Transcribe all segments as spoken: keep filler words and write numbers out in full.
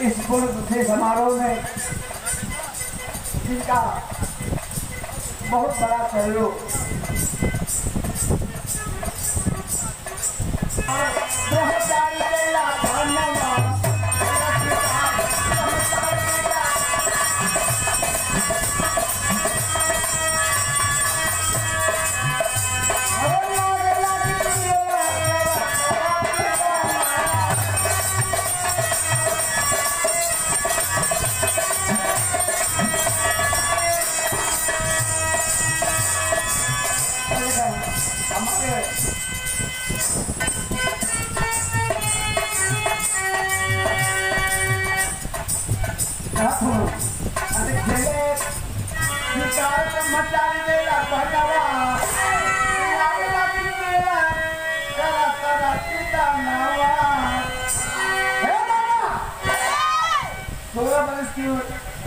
इस पुण्य समारोह में इनका बहुत बड़ा सहयोग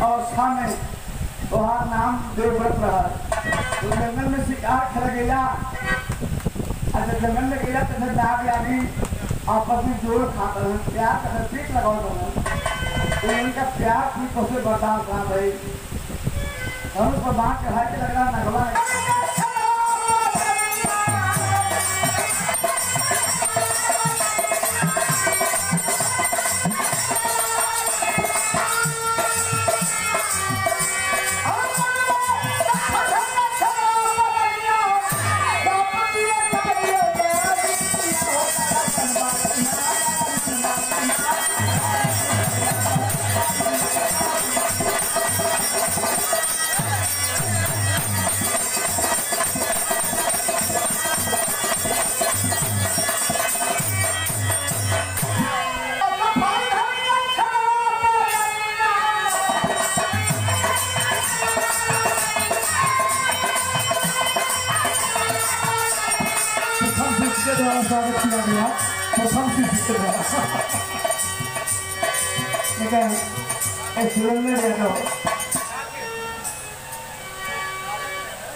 अवस्था में वहाँ नाम देवव्रत रहा तो जंगल में शिकार खेल गया। अच्छा जंगल में गया तो नाग यानी आपस में जोड़ खाता है प्यार का ठीक लगाओ तो इनका प्यार भी कैसे बर्दाश्त ना भाई और उसको बाँट के हाथ लग रहा नगवा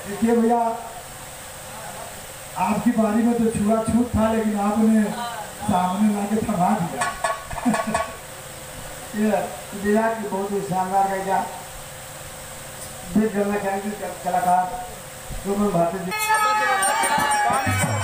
देखिए भैया आपकी बारी में तो छुआ छूत था लेकिन आपने सामने लाके थमा दिया। ये विराट की बहुत ही शानदार गया देख करना कहेंगे कलाकार जो मैं भारतीय